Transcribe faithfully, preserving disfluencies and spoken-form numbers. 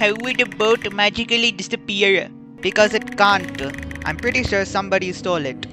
How would a boat magically disappear? Because it can't. I'm pretty sure somebody stole it.